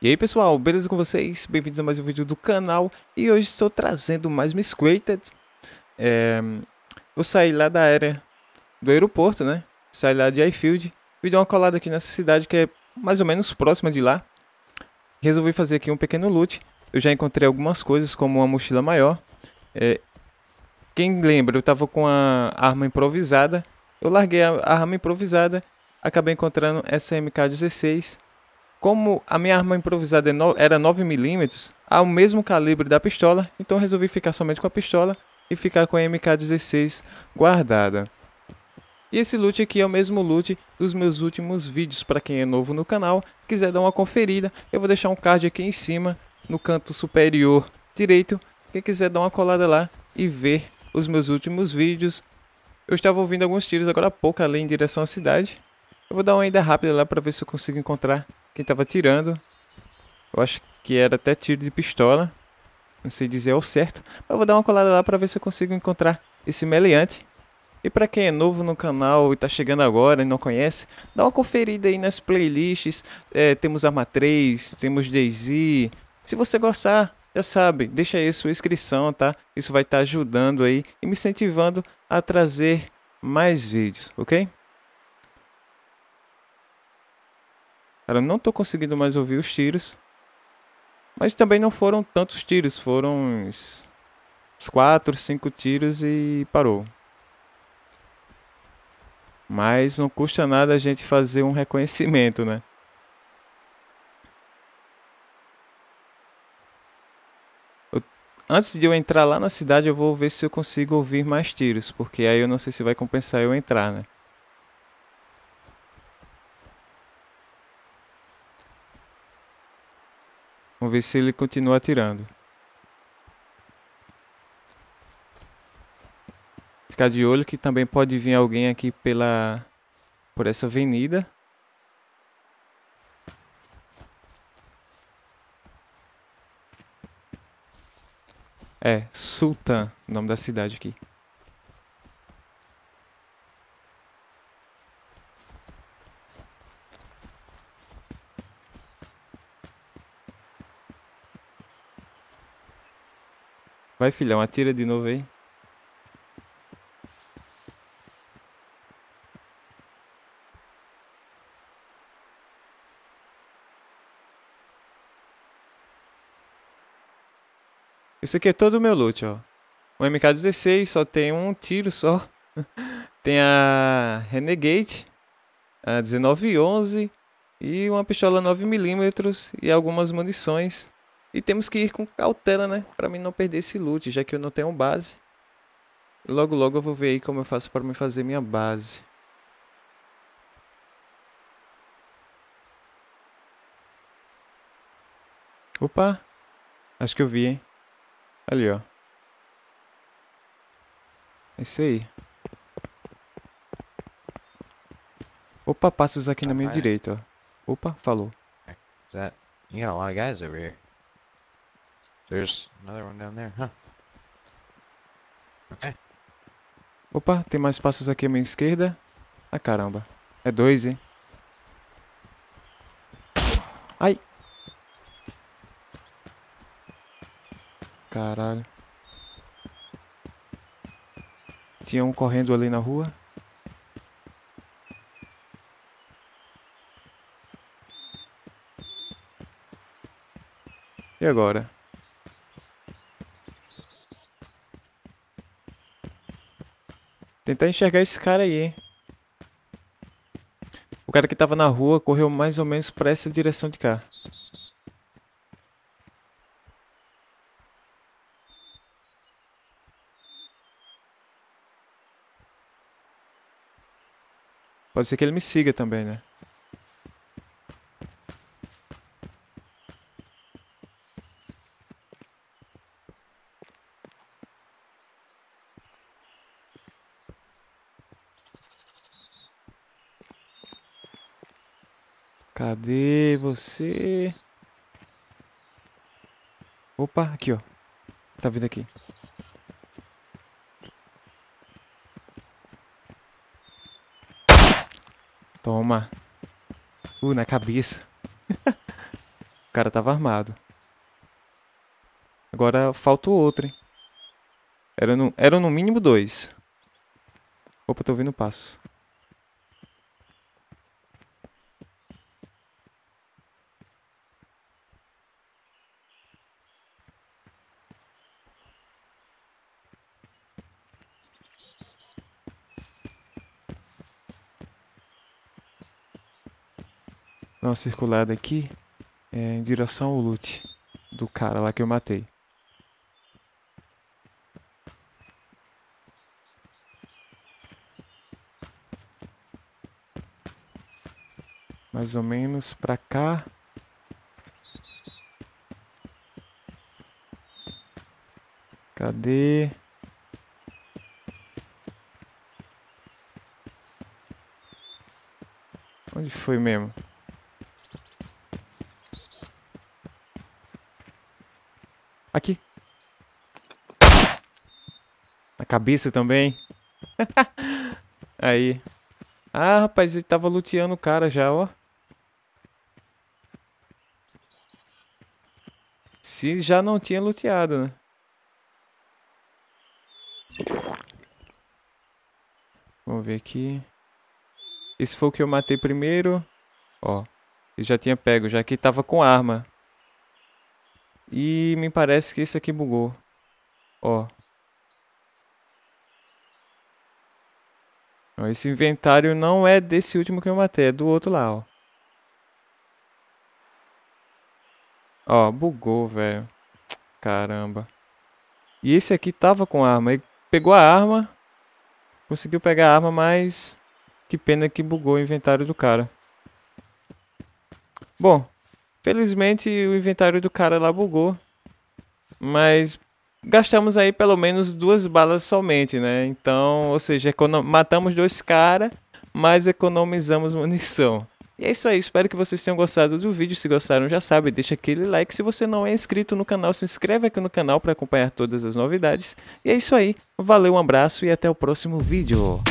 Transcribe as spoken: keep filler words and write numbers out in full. E aí pessoal, beleza com vocês? Bem-vindos a mais um vídeo do canal. E hoje estou trazendo mais Miscreated. é, Eu saí lá da área do aeroporto, né? Saí lá de Airfield e dei uma colada aqui nessa cidade que é mais ou menos próxima de lá. Resolvi fazer aqui um pequeno loot. Eu já encontrei algumas coisas como uma mochila maior. é, Quem lembra, eu tava com a arma improvisada. Eu larguei a arma improvisada, acabei encontrando essa M K dezesseis. Como a minha arma improvisada era nove milímetros, ao mesmo calibre da pistola, então resolvi ficar somente com a pistola e ficar com a M K dezesseis guardada. E esse loot aqui é o mesmo loot dos meus últimos vídeos. Para quem é novo no canal, quiser dar uma conferida, eu vou deixar um card aqui em cima, no canto superior direito. Quem quiser dar uma colada lá e ver os meus últimos vídeos. Eu estava ouvindo alguns tiros agora há pouco ali em direção à cidade. Eu vou dar uma ida rápida lá para ver se eu consigo encontrar quem estava tirando. Eu acho que era até tiro de pistola, não sei dizer ao certo, mas eu vou dar uma colada lá para ver se eu consigo encontrar esse meliante. E para quem é novo no canal e está chegando agora e não conhece, dá uma conferida aí nas playlists. é, Temos Arma três, temos DayZ. Se você gostar, já sabe, deixa aí sua inscrição, tá? Isso vai estar tá ajudando aí e me incentivando a trazer mais vídeos, ok? Cara, não tô conseguindo mais ouvir os tiros. Mas também não foram tantos tiros. Foram uns quatro, cinco tiros e parou. Mas não custa nada a gente fazer um reconhecimento, né? Eu, antes de eu entrar lá na cidade, eu vou ver se eu consigo ouvir mais tiros. Porque aí eu não sei se vai compensar eu entrar, né? Vamos ver se ele continua atirando. Ficar de olho que também pode vir alguém aqui pela... por essa avenida. É, Sultan, o nome da cidade aqui. Vai, filhão, atira de novo aí. Esse aqui é todo o meu loot, ó. O M K dezesseis só tem um tiro só. Tem a Renegade, a dezenove onze e uma pistola nove milímetros e algumas munições. E temos que ir com cautela, né? Pra mim não perder esse loot, já que eu não tenho base. Logo logo eu vou ver aí como eu faço pra me fazer minha base. Opa! Acho que eu vi, hein? Ali, ó. É isso aí. Opa, passos aqui na minha direita, ó. Opa, falou. You got a lot of guys over here. There's another one down there, huh? Okay. Opa, tem mais passos aqui à minha esquerda. Ah, caramba. É dois, hein? Ai! Caralho. Tinha um correndo ali na rua. E agora? Tentar enxergar esse cara aí, hein? O cara que tava na rua correu mais ou menos pra essa direção de cá. Pode ser que ele me siga também, né? Cadê você? Opa, aqui, ó. Tá vindo aqui. Toma. Uh, na cabeça. O cara tava armado. Agora faltou outro, hein? Era no, eram no mínimo dois. Opa, tô ouvindo o passo. Dá uma circulada aqui é, em direção ao loot do cara lá que eu matei. Mais ou menos pra cá. Cadê? Onde foi mesmo? Aqui. Na cabeça também. Aí. Ah, rapaz, ele tava luteando o cara já, ó. Se já não tinha luteado, né? Vamos ver aqui. Esse foi o que eu matei primeiro. Ó, ele já tinha pego, já que tava com arma. E me parece que esse aqui bugou. Ó. Ó, esse inventário não é desse último que eu matei, é do outro lá, ó. Ó, bugou, velho. Caramba. E esse aqui tava com arma. Ele pegou a arma. Conseguiu pegar a arma, mas... que pena que bugou o inventário do cara. Bom, felizmente o inventário do cara lá bugou. Mas gastamos aí pelo menos duas balas somente, né? Então, ou seja, matamos dois caras, mas economizamos munição. E é isso aí, espero que vocês tenham gostado do vídeo. Se gostaram, já sabe, deixa aquele like. Se você não é inscrito no canal, se inscreve aqui no canal para acompanhar todas as novidades. E é isso aí, valeu, um abraço e até o próximo vídeo.